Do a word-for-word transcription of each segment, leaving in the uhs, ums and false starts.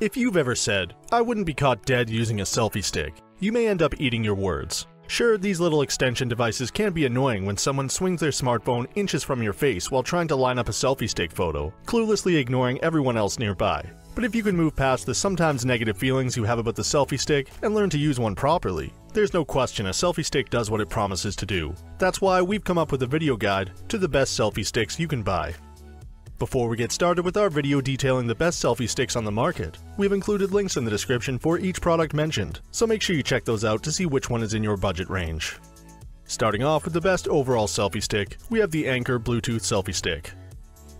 If you've ever said, "I wouldn't be caught dead using a selfie stick," you may end up eating your words. Sure, these little extension devices can be annoying when someone swings their smartphone inches from your face while trying to line up a selfie stick photo, cluelessly ignoring everyone else nearby. But if you can move past the sometimes negative feelings you have about the selfie stick and learn to use one properly, there's no question a selfie stick does what it promises to do. That's why we've come up with a video guide to the best selfie sticks you can buy. Before we get started with our video detailing the best selfie sticks on the market, we've included links in the description for each product mentioned, so make sure you check those out to see which one is in your budget range. Starting off with the best overall selfie stick, we have the Anker Bluetooth Selfie Stick.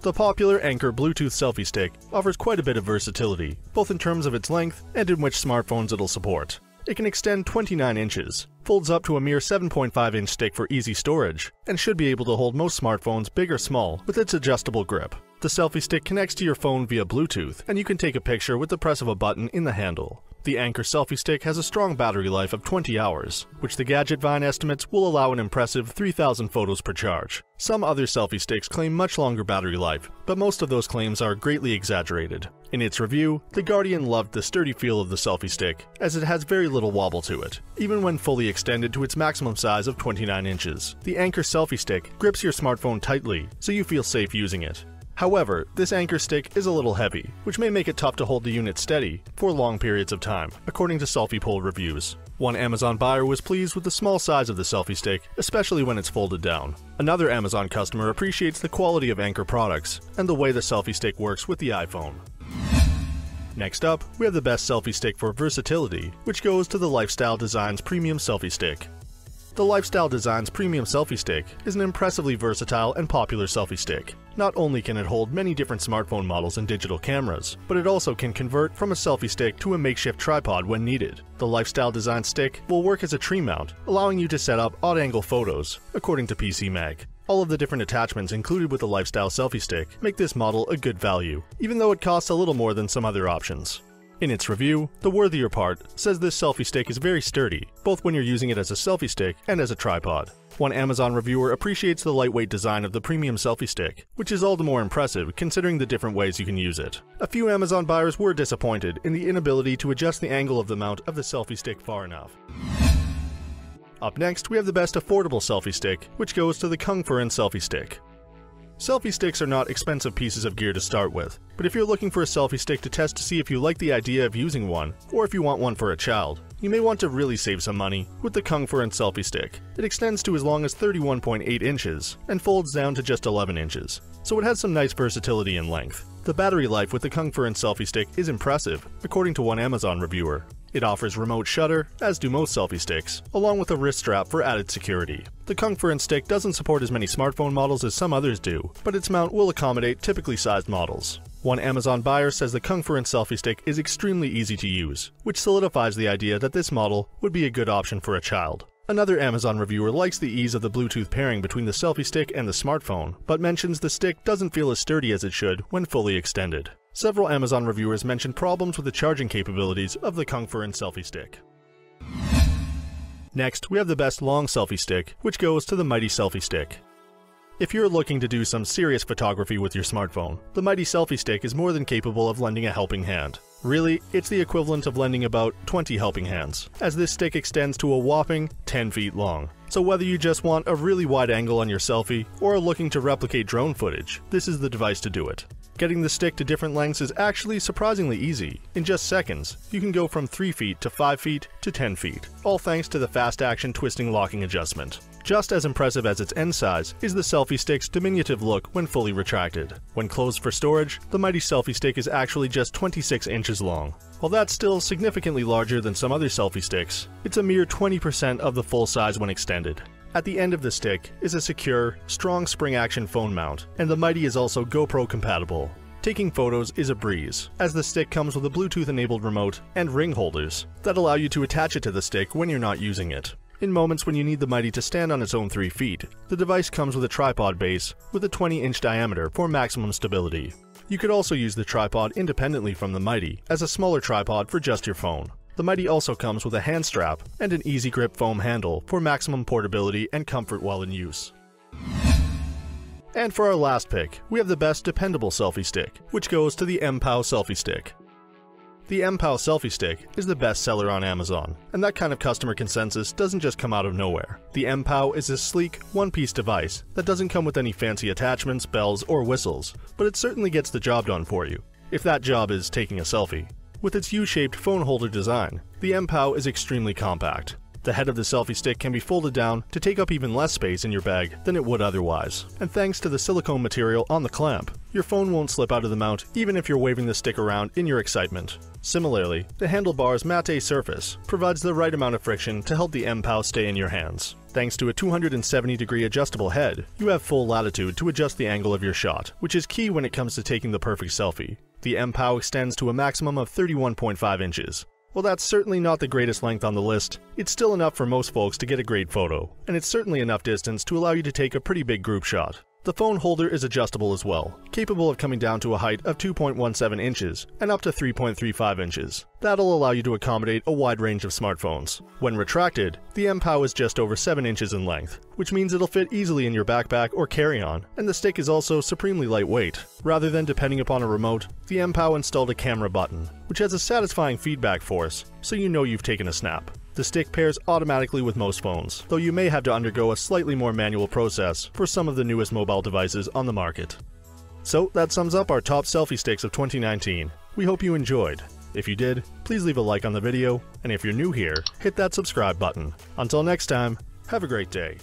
The popular Anker Bluetooth Selfie Stick offers quite a bit of versatility, both in terms of its length and in which smartphones it'll support. It can extend twenty-nine inches, folds up to a mere seven point five inch stick for easy storage, and should be able to hold most smartphones big or small with its adjustable grip. The selfie stick connects to your phone via Bluetooth, and you can take a picture with the press of a button in the handle. The Anker selfie stick has a strong battery life of twenty hours, which the GadgetVine estimates will allow an impressive three thousand photos per charge. Some other selfie sticks claim much longer battery life, but most of those claims are greatly exaggerated. In its review, the Guardian loved the sturdy feel of the selfie stick, as it has very little wobble to it, even when fully extended to its maximum size of twenty-nine inches. The Anker selfie stick grips your smartphone tightly, so you feel safe using it. However, this Anker stick is a little heavy, which may make it tough to hold the unit steady for long periods of time, according to Selfie Poll reviews. One Amazon buyer was pleased with the small size of the selfie stick, especially when it's folded down. Another Amazon customer appreciates the quality of Anker products and the way the selfie stick works with the iPhone. Next up, we have the best selfie stick for versatility, which goes to the Lifestyle Designs Premium Selfie Stick. The Lifestyle Designs Premium Selfie Stick is an impressively versatile and popular selfie stick. Not only can it hold many different smartphone models and digital cameras, but it also can convert from a selfie stick to a makeshift tripod when needed. The Lifestyle Design Stick will work as a tree mount, allowing you to set up odd-angle photos, according to PCMag. All of the different attachments included with the Lifestyle Selfie Stick make this model a good value, even though it costs a little more than some other options. In its review, the worthier part says this selfie stick is very sturdy, both when you're using it as a selfie stick and as a tripod. One Amazon reviewer appreciates the lightweight design of the premium selfie stick, which is all the more impressive considering the different ways you can use it. A few Amazon buyers were disappointed in the inability to adjust the angle of the mount of the selfie stick far enough. Up next, we have the best affordable selfie stick, which goes to the Kungfuren Selfie Stick. Selfie sticks are not expensive pieces of gear to start with, but if you're looking for a selfie stick to test to see if you like the idea of using one, or if you want one for a child, you may want to really save some money with the Kungfuren Selfie Stick. It extends to as long as thirty-one point eight inches and folds down to just eleven inches, so it has some nice versatility in length. The battery life with the Kungfuren Selfie Stick is impressive, according to one Amazon reviewer. It offers remote shutter, as do most selfie sticks, along with a wrist strap for added security. The Kungfuren stick doesn't support as many smartphone models as some others do, but its mount will accommodate typically sized models. One Amazon buyer says the Kungfuren selfie stick is extremely easy to use, which solidifies the idea that this model would be a good option for a child. Another Amazon reviewer likes the ease of the Bluetooth pairing between the selfie stick and the smartphone, but mentions the stick doesn't feel as sturdy as it should when fully extended. Several Amazon reviewers mentioned problems with the charging capabilities of the Kungfuren selfie stick. Next, we have the best long selfie stick, which goes to the Mighty Selfie Stick. If you're looking to do some serious photography with your smartphone, the Mighty Selfie Stick is more than capable of lending a helping hand. Really, it's the equivalent of lending about twenty helping hands, as this stick extends to a whopping ten feet long. So whether you just want a really wide angle on your selfie or are looking to replicate drone footage, this is the device to do it. Getting the stick to different lengths is actually surprisingly easy. In just seconds, you can go from three feet to five feet to ten feet, all thanks to the fast action twisting locking adjustment. Just as impressive as its end size is the selfie stick's diminutive look when fully retracted. When closed for storage, the Mighty Selfie Stick is actually just twenty-six inches long. While that's still significantly larger than some other selfie sticks, it's a mere twenty percent of the full size when extended. At the end of the stick is a secure, strong spring-action phone mount, and the Mighty is also GoPro compatible. Taking photos is a breeze, as the stick comes with a Bluetooth-enabled remote and ring holders that allow you to attach it to the stick when you're not using it. In moments when you need the Mighty to stand on its own three feet, the device comes with a tripod base with a twenty inch diameter for maximum stability. You could also use the tripod independently from the Mighty as a smaller tripod for just your phone. The Mighty also comes with a hand strap and an easy grip foam handle for maximum portability and comfort while in use. And for our last pick, we have the best dependable selfie stick, which goes to the Mpow Selfie Stick. The Mpow Selfie Stick is the best seller on Amazon, and that kind of customer consensus doesn't just come out of nowhere. The Mpow is a sleek, one-piece device that doesn't come with any fancy attachments, bells, or whistles, but it certainly gets the job done for you, if that job is taking a selfie. With its U-shaped phone holder design, the Mpow is extremely compact. The head of the selfie stick can be folded down to take up even less space in your bag than it would otherwise. And thanks to the silicone material on the clamp, your phone won't slip out of the mount even if you're waving the stick around in your excitement. Similarly, the handlebar's matte surface provides the right amount of friction to help the Mpow stay in your hands. Thanks to a two hundred seventy degree adjustable head, you have full latitude to adjust the angle of your shot, which is key when it comes to taking the perfect selfie. The Mpow extends to a maximum of thirty-one point five inches. While that's certainly not the greatest length on the list, it's still enough for most folks to get a great photo, and it's certainly enough distance to allow you to take a pretty big group shot. The phone holder is adjustable as well, capable of coming down to a height of two point one seven inches and up to three point three five inches. That'll allow you to accommodate a wide range of smartphones. When retracted, the Mpow is just over seven inches in length, which means it'll fit easily in your backpack or carry-on, and the stick is also supremely lightweight. Rather than depending upon a remote, the Mpow installed a camera button, which has a satisfying feedback force, so you know you've taken a snap. The stick pairs automatically with most phones, though you may have to undergo a slightly more manual process for some of the newest mobile devices on the market. So that sums up our top selfie sticks of twenty nineteen. We hope you enjoyed. If you did, please leave a like on the video, and if you're new here, hit that subscribe button. Until next time, have a great day.